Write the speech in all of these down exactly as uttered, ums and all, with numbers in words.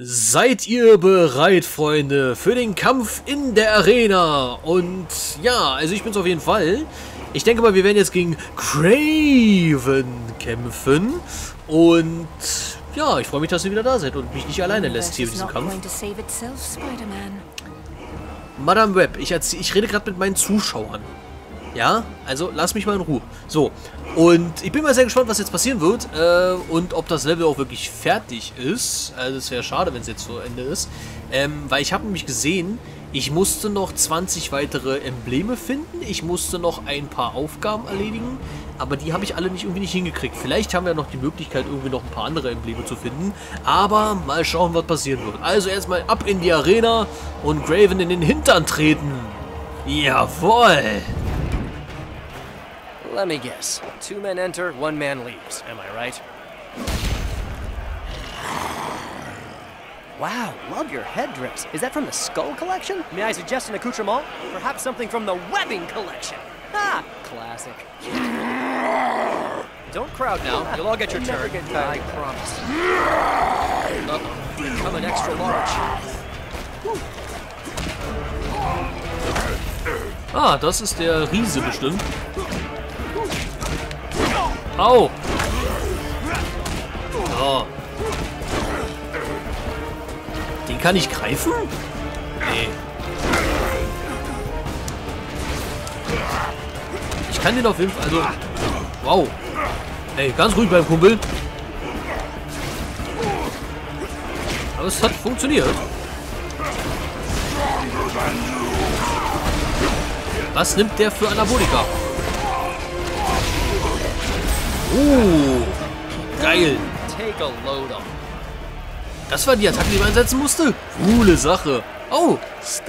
Seid ihr bereit, Freunde, für den Kampf in der Arena? Und ja, also ich bin's auf jeden Fall. Ich denke mal, wir werden jetzt gegen Kraven kämpfen. Und ja, ich freue mich, dass ihr wieder da seid und mich nicht alleine lässt hier in diesem Kampf. Madame Webb, ich, ich rede gerade mit meinen Zuschauern. Ja, also lass mich mal in Ruhe. So, und ich bin mal sehr gespannt, was jetzt passieren wird äh, und ob das Level auch wirklich fertig ist. Also es wäre schade, wenn es jetzt zu Ende ist. Ähm, weil ich habe nämlich gesehen, ich musste noch zwanzig weitere Embleme finden. Ich musste noch ein paar Aufgaben erledigen. Aber die habe ich alle nicht irgendwie nicht hingekriegt. Vielleicht haben wir noch die Möglichkeit, irgendwie noch ein paar andere Embleme zu finden. Aber mal schauen, was passieren wird. Also erstmal ab in die Arena und Kraven in den Hintern treten. Jawohl! Let me guess. Two men enter, one man leaves. Am I right? Wow, love your headdress. Is that from the Skull Collection? May I suggest an accoutrement? Perhaps something from the Webbing Collection? Ah, classic. Don't crowd now. You'll all get your turn. Get I promise. Uh-oh. Become an extra large. Ah, das ist der Riese bestimmt. Au! Oh. Den kann ich greifen? Nee. Ich kann den auf jeden Fall... Also... Wow. Ey, ganz ruhig beim Kumpel. Aber es hat funktioniert. Was nimmt der für Anabolika? Oh, geil. Das war die Attacke, die man einsetzen musste. Coole Sache. Oh. He's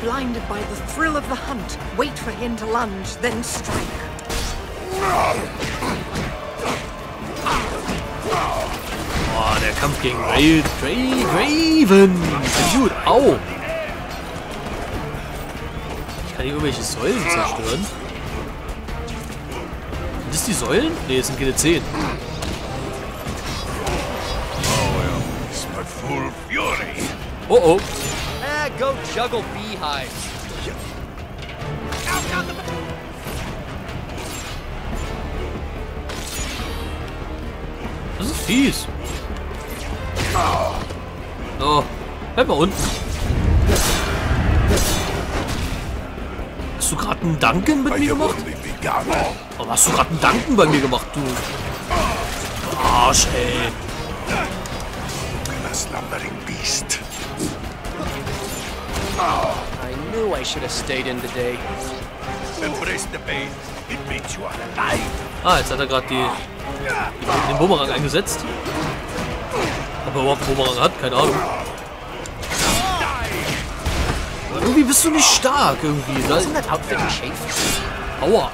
blinded by the thrill of the hunt. Wait for him to lunge, then strike. Oh, der Kampf gegen Ray, Ray, Raven. Dude, au. Ich kann hier irgendwelche Säulen zerstören. Sind das die Säulen? Ne, es sind keine zehn. Oh, oh. Go juggle beehives. Das ist fies. Oh, bleib mal unten. Hast du gerade einen Danken mit mir gemacht? Oh, hast du gerade einen Danken bei mir gemacht, du Arsch, ey. I knew I should have stayed in today. Embrace the pain. It makes you alive. Ah, jetzt hat er gerade die, die, den Bumerang eingesetzt. Aber überhaupt einen Bumerang hat, keine Ahnung. Irgendwie bist du nicht stark, irgendwie. Aua.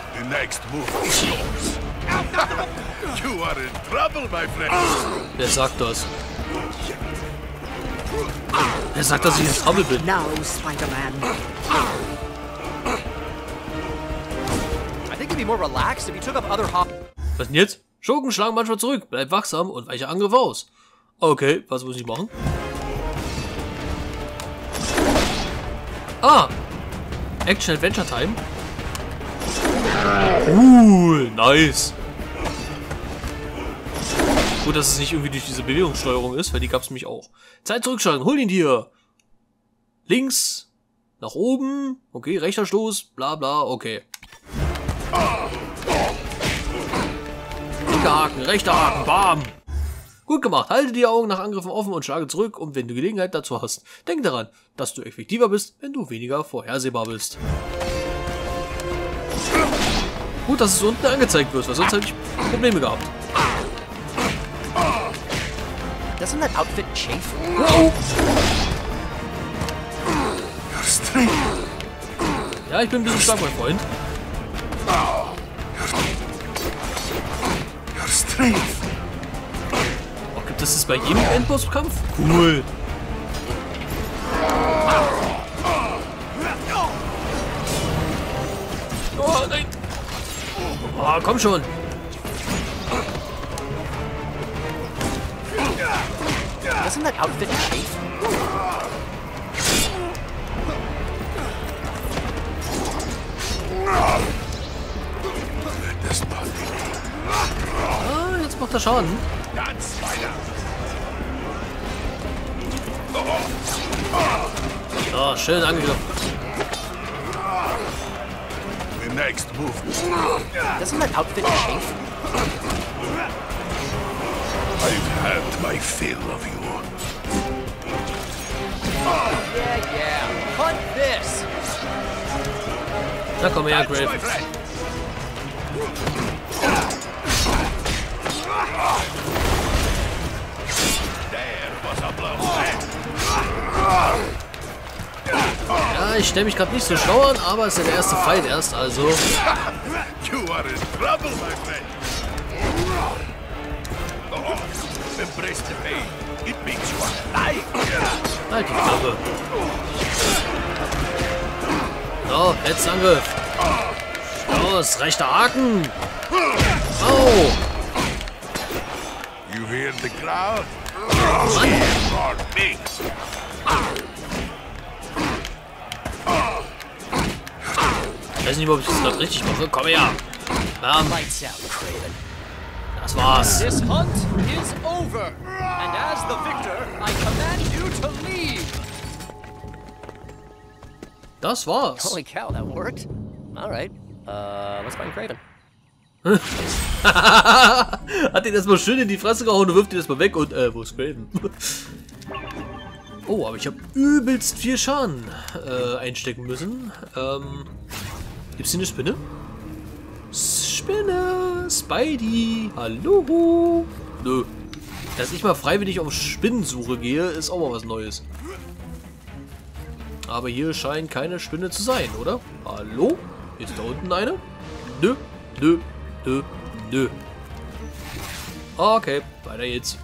Wer sagt das? Er sagt, dass ich in Trouble bin. Now, Spider-Man. I think it'd be more relaxed if you took up other hop. Was denn jetzt? Schurken schlagen manchmal zurück. Bleib wachsam und weiche Angriff aus. Okay, was muss ich machen? Ah! Action Adventure Time. Cool, nice. Gut, dass es nicht irgendwie durch diese Bewegungssteuerung ist, weil die gab es mich auch. Zeit zurückschlagen, hol ihn dir! Links, nach oben, okay, rechter Stoß, bla bla, okay. Linker Haken, rechter Haken, bam! Gut gemacht, halte die Augen nach Angriffen offen und schlage zurück und wenn du Gelegenheit dazu hast, denk daran, dass du effektiver bist, wenn du weniger vorhersehbar bist. Gut, dass es unten angezeigt wird, weil sonst hätte ich Probleme gehabt. Doesn't that outfit chafe? Ja, ich bin ein bisschen stark, mein Freund. Oh, gibt es das bei jedem Endbosskampf? Cool. Oh, nein. Oh, komm schon. Was sind das auf der Ah, jetzt macht er Schaden. Ganz weiter. Ja, schön angegriffen. The next move. Das ist mein Hauptdinge. I've had my fill of you. Oh, yeah, yeah. Cut this. Na komm her, Kraven. Ja, ich stelle mich gerade nicht so schlau an, aber es ist ja der erste Fight erst, also. You are in trouble, my friend. Embrace the pain. It makes you alive. Halt die Klappe. So, letzter Angriff. Los, rechter Haken. Oh. You hear the crowd? Mann. Ich weiß nicht, ob ich das gerade richtig mache. Komm her. Bam. Das war's. This hunt is over. And as the victor, I command you to leave. Das war's. Holy cow, that worked. All right. Uh, let's find Kraven. Hat ihn erstmal schön in die Fresse gehauen und wirft ihn erstmal weg und, äh, wo ist Kraven? Oh, aber ich habe übelst viel Schaden äh, einstecken müssen. Ähm, gibt's hier eine Spinne? Spinne! Spidey! Hallo! Nö. Dass ich mal freiwillig auf Spinnensuche gehe, ist auch mal was Neues. Aber hier scheint keine Spinne zu sein, oder? Hallo? Ist da unten eine? Nö, nö, nö, nö. Okay, weiter geht's.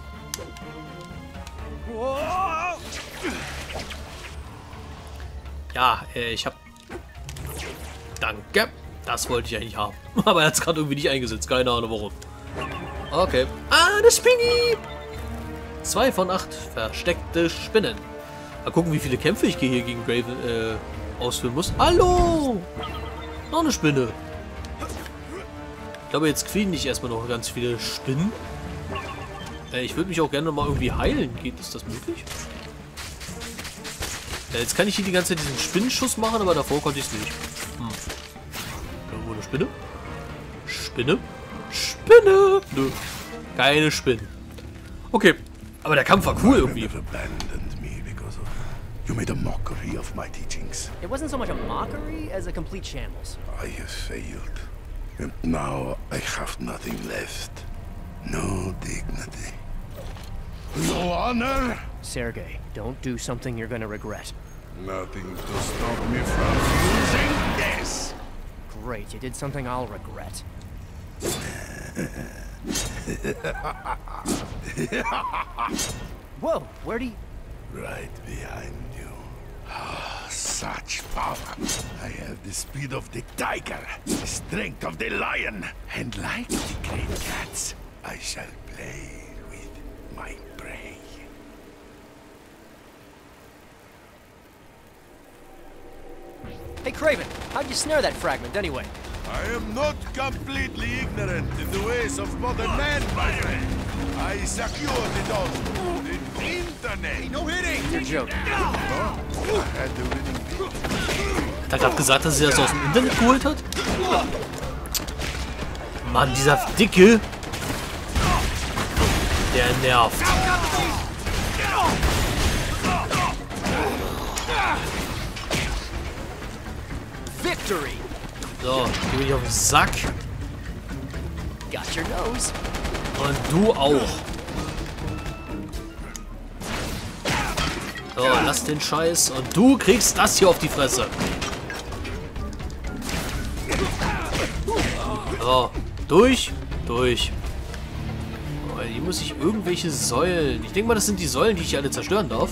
Ja, äh, ich hab... Danke. Das wollte ich eigentlich haben. Aber er hat's gerade irgendwie nicht eingesetzt. Keine Ahnung warum. Okay. Ah, eine Spinne! Zwei von acht versteckte Spinnen. Mal gucken, wie viele Kämpfe ich hier gegen Kraven äh, ausführen muss. Hallo! Noch eine Spinne. Ich glaube, jetzt kriegen ich erstmal noch ganz viele Spinnen. Äh, ich würde mich auch gerne mal irgendwie heilen. Geht ist das möglich? Äh, jetzt kann ich hier die ganze Zeit diesen Spinnenschuss machen, aber davor konnte ich es nicht. Hm. Irgendwo eine Spinne? Spinne? Spinne! Nö. Keine Spinnen. Okay. Aber der Kampf war cool irgendwie. You made a mockery of my teachings. It wasn't so much a mockery as a complete shambles. I have failed. And now I have nothing left. No dignity. No honor? Sergei, don't do something you're gonna regret. Nothing to stop me from using this. Great, you did something I'll regret. Whoa, where do you... Right behind you. Oh, such power. I have the speed of the tiger, the strength of the lion, and like the great cats, I shall play with my prey. Hey Kraven, how'd you snare that fragment anyway? I am not completely ignorant in the ways of modern man, my friend. I secured it all through the internet. Hey, no hitting! You're joking. Hat er gerade gesagt, dass er das aus dem Internet geholt hat? Mann, dieser Dicke. Der nervt. Victory! So, geh mich auf den Sack. Got your nose. Und du auch. So, lass den Scheiß. Und du kriegst das hier auf die Fresse. So, durch, durch. Hier muss ich irgendwelche Säulen. Ich denke mal, das sind die Säulen, die ich hier alle zerstören darf.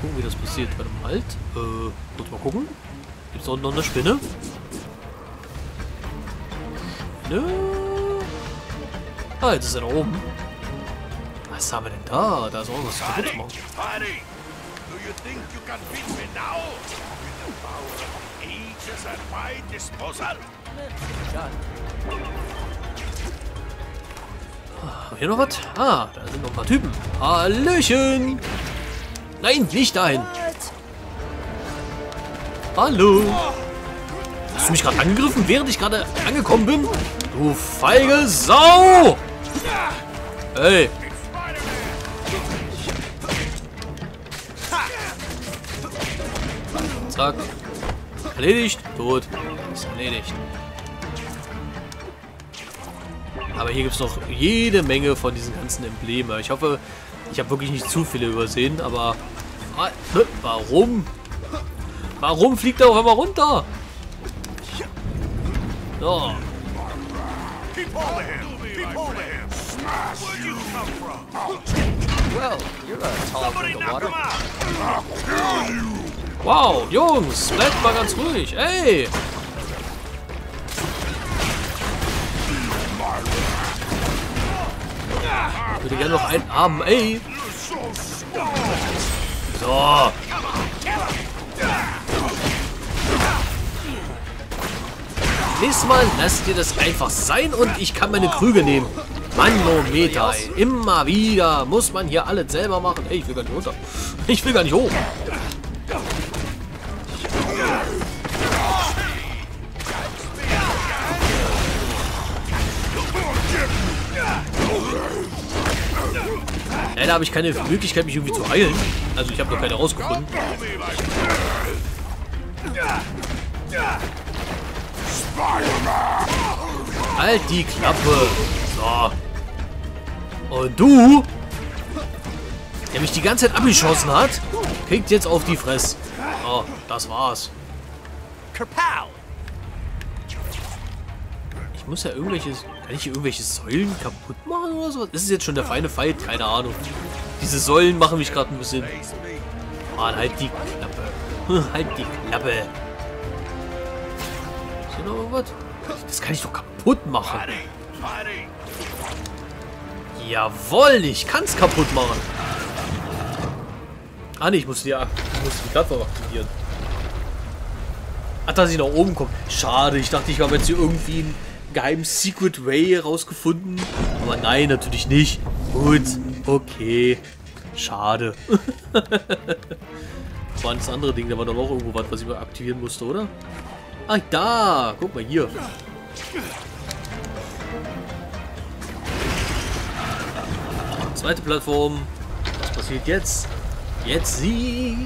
Gucken, wie das passiert. Warte mal, halt. Äh, kurz mal gucken. Gibt es unten noch eine Spinne? Spinne? Ah, jetzt ist er da oben. Was haben wir denn da? Da ist auch was kaputt gemacht. Ah, hier noch was? Ah, da sind noch ein paar Typen. Hallöchen! Nein, nicht dahin! Hallo! Hast du mich gerade angegriffen, während ich gerade angekommen bin? Du feige Sau! Ey! Zack. Erledigt? Tot. Ist erledigt. Aber hier gibt es noch jede Menge von diesen ganzen Emblemen. Ich hoffe, ich habe wirklich nicht zu viele übersehen, aber... Ah, ne, warum? Warum fliegt er auch immer runter? So. Wow, Jungs, bleibt mal ganz ruhig. Ey! Ich würde gerne noch einen Arm, ey. So. Nächstes Mal lasst ihr das einfach sein und ich kann meine Krüge nehmen. Manometer, ey. Immer wieder muss man hier alles selber machen. Ey, ich will gar nicht runter. Ich will gar nicht hoch. Leider habe ich keine Möglichkeit, mich irgendwie zu heilen. Also ich habe noch keine rausgefunden. Halt die Klappe. So. Und du, der mich die ganze Zeit abgeschossen hat, kriegt jetzt auf die Fresse. So, das war's. Ich muss ja irgendwelche... Kann ich hier irgendwelche Säulen kaputt machen oder so? Das ist jetzt schon der feine Fight, keine Ahnung. Diese Säulen machen mich gerade ein bisschen... Mann, halt die Klappe. Halt die Klappe. Ist hier noch irgendwas? Das kann ich doch kaputt machen. Jawohl, ich kann es kaputt machen. Ah ne, ich muss die, die Plattform aktivieren. Ach, dass ich nach oben komme. Schade, ich dachte, ich habe jetzt hier irgendwie einen geheimen Secret Way rausgefunden. Aber nein, natürlich nicht. Gut, okay. Schade. Das war das andere Ding, da war doch noch irgendwo was, was ich mal aktivieren musste, oder? Ah, da! Guck mal hier. Zweite Plattform. Was passiert jetzt? Jetzt sieh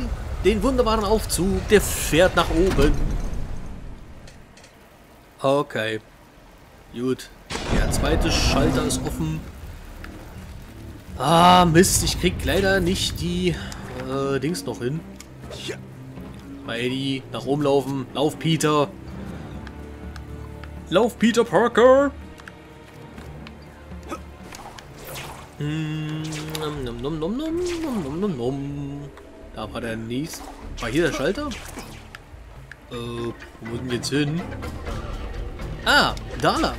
den wunderbaren Aufzug. Der fährt nach oben. Okay. Gut. Der zweite Schalter ist offen. Ah, Mist. Ich krieg leider nicht die äh, Dings noch hin. Mal Eddie, nach oben laufen. Lauf, Peter. Lauf, Peter Parker. Hm, nom, nom, nom, nom, nom, nom, nom. Da war der nächste. War hier der Schalter? Äh, wo müssen wir jetzt hin? Ah, da lang.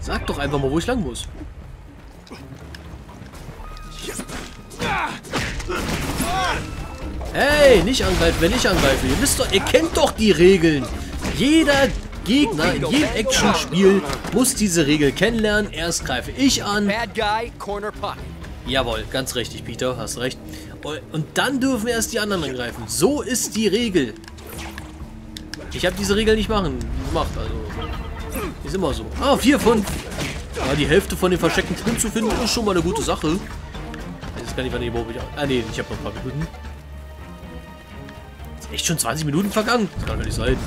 Sag doch einfach mal, wo ich lang muss. Hey, nicht angreifen, wenn ich angreife. Ihr wisst doch, ihr kennt doch die Regeln. Jeder Gegner in jedem Action-Spiel muss diese Regel kennenlernen. Erst greife ich an. Bad Guy, Corner Pocket. Jawohl, ganz richtig, Peter, hast recht. Und dann dürfen erst die anderen angreifen. So ist die Regel. Ich habe diese Regel nicht machen gemacht, also. Ist immer so. Ah, vier von. Ja, die Hälfte von den versteckten Truhen zu finden, ist schon mal eine gute Sache. Jetzt kann ich wann ich überhaupt nicht. Ah, nee, ich habe noch ein paar Minuten. Ist echt schon zwanzig Minuten vergangen. Das kann doch nicht sein.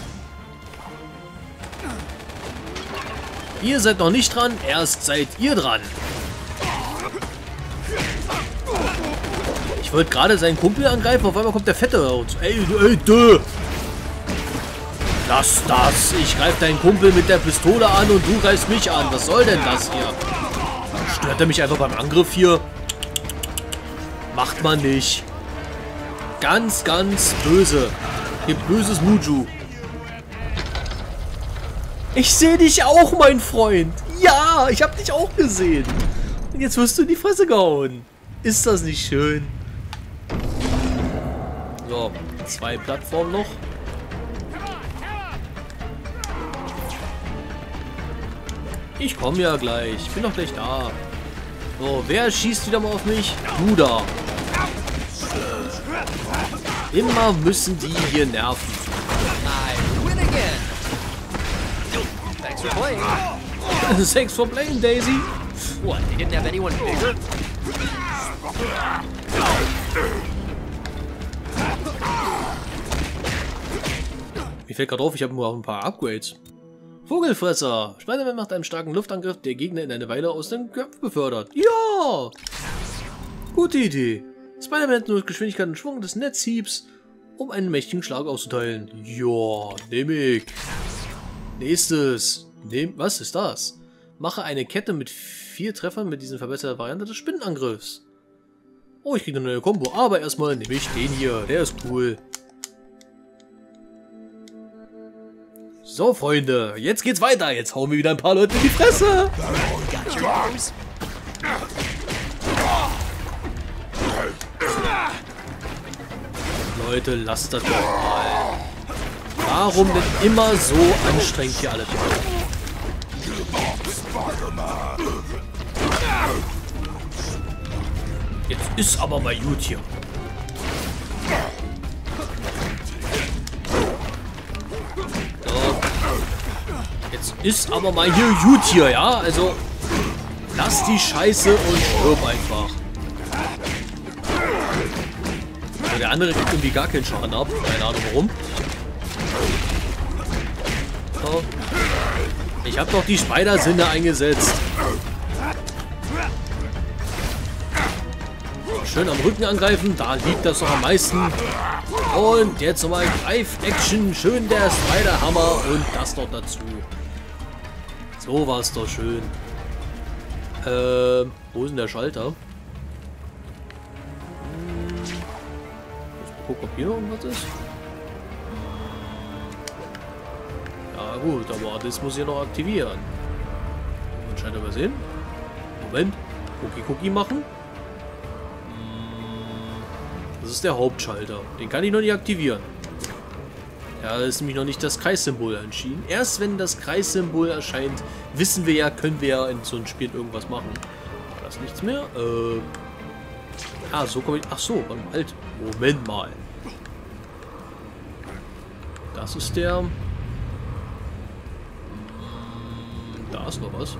Ihr seid noch nicht dran, erst seid ihr dran. Ich wollte gerade seinen Kumpel angreifen, auf einmal kommt der Fette raus. Ey, ey, dö! Lass das. Ich greife deinen Kumpel mit der Pistole an und du greifst mich an. Was soll denn das hier? Stört er mich einfach beim Angriff hier? Macht man nicht. Ganz, ganz böse. Gibt böses Muju. Ich sehe dich auch, mein Freund. Ja, ich habe dich auch gesehen. Und jetzt wirst du in die Fresse gehauen. Ist das nicht schön? So, zwei Plattformen noch. Ich komme ja gleich. Ich bin doch gleich da. So, wer schießt wieder mal auf mich? Du da. Immer müssen die hier nerven. Thanks for playing, Daisy. What? They didn't have anyone bigger? Mir fällt gerade auf, ich habe nur ein paar Upgrades. Vogelfresser. Spider-Man macht einen starken Luftangriff, der Gegner in eine Weile aus dem Kopf befördert. Ja! Gute Idee. Spider-Man hat nur Geschwindigkeit und Schwung des Netzhiebs, um einen mächtigen Schlag auszuteilen. Ja, nehm ich. Nächstes. Nehm, was ist das? Mache eine Kette mit vier Treffern mit diesen verbesserten Variante des Spinnenangriffs. Oh, ich kriege eine neue Kombo, aber erstmal nehme ich den hier. Der ist cool. So, Freunde, jetzt geht's weiter. Jetzt hauen wir wieder ein paar Leute in die Fresse. Leute, lasst das doch mal. Warum denn immer so anstrengend hier alle? Jetzt ist aber mal gut hier. Ist aber mal hier gut hier, ja? Also, lass die Scheiße und stirb einfach. Also der andere kriegt irgendwie gar keinen Schaden ab. Keine Ahnung warum. So. Ich habe doch die Spider-Sinne eingesetzt. Schön am Rücken angreifen, da liegt das doch am meisten. Und jetzt nochmal Greif-Action, schön der Spider-Hammer und das noch dazu. So war es doch schön. Ähm, wo ist denn der Schalter? Ich muss gucken, ob hier noch irgendwas ist. Ja gut, aber das muss ich noch aktivieren. Den Schalter übersehen. Moment. Cookie-Cookie machen. Das ist der Hauptschalter. Den kann ich noch nicht aktivieren. Da ist nämlich noch nicht das Kreissymbol entschieden. Erst wenn das Kreissymbol erscheint, wissen wir ja, können wir ja in so einem Spiel irgendwas machen. Das ist nichts mehr. Äh. Ah, so komme ich. Ach so, halt. Moment mal. Das ist der. Da ist noch was.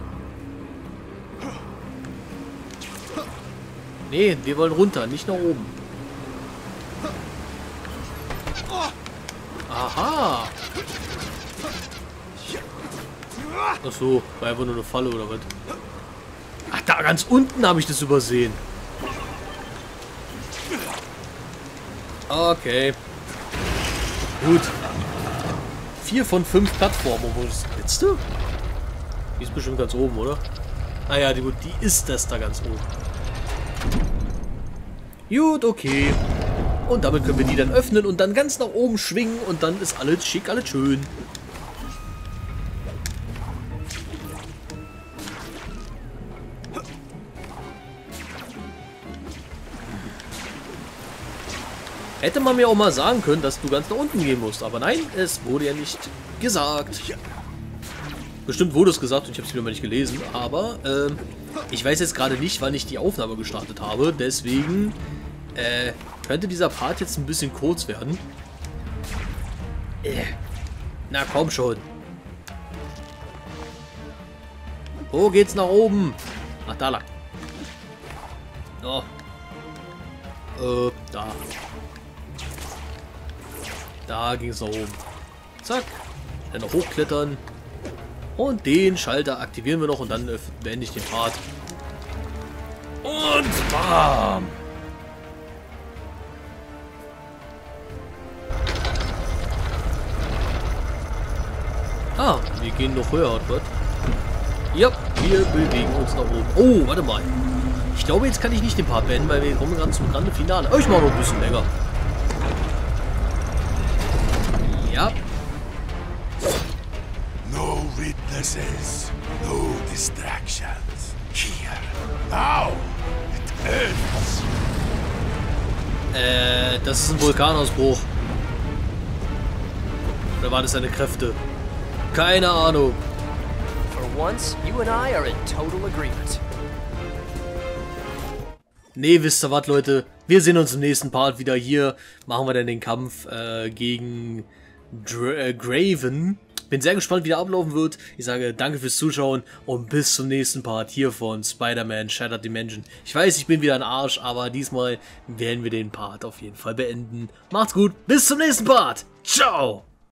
Nee, wir wollen runter, nicht nach oben. Aha! Achso, war einfach nur eine Falle oder was? Ach, da ganz unten habe ich das übersehen. Okay. Gut. Vier von fünf Plattformen. Wo ist das letzte? Die ist bestimmt ganz oben, oder? Ah ja, die, die ist das da ganz oben. Gut, okay. Und damit können wir die dann öffnen und dann ganz nach oben schwingen und dann ist alles schick, alles schön. Hätte man mir auch mal sagen können, dass du ganz nach unten gehen musst, aber nein, es wurde ja nicht gesagt. Bestimmt wurde es gesagt und ich habe es wieder mal nicht gelesen, aber äh, ich weiß jetzt gerade nicht, wann ich die Aufnahme gestartet habe, deswegen... Äh, könnte dieser Part jetzt ein bisschen kurz werden? Äh, na komm schon. Wo geht's nach oben? Ach, da lang. Oh. Äh, da. Da ging's nach oben. Zack. Dann noch hochklettern. Und den Schalter aktivieren wir noch und dann beende ich den Part. Und bam! Ah, wir gehen noch höher, oder? Ja, wir bewegen uns nach oben. Oh, warte mal. Ich glaube, jetzt kann ich nicht den Part beenden, weil wir kommen gerade zum Grande Finale. Oh, ich mache noch ein bisschen länger. Ja. No witnesses, no distractions. Here, now, it ends. Äh, das ist ein Vulkanausbruch. Oder waren das seine Kräfte? Keine Ahnung. For once, you and I are in total agreement. Nee, wisst ihr was, Leute? Wir sehen uns im nächsten Part wieder hier. Machen wir dann den Kampf äh, gegen Dra äh, Kraven. Bin sehr gespannt, wie der ablaufen wird. Ich sage danke fürs Zuschauen und bis zum nächsten Part hier von Spider-Man Shattered Dimension. Ich weiß, ich bin wieder ein Arsch, aber diesmal werden wir den Part auf jeden Fall beenden. Macht's gut, bis zum nächsten Part. Ciao!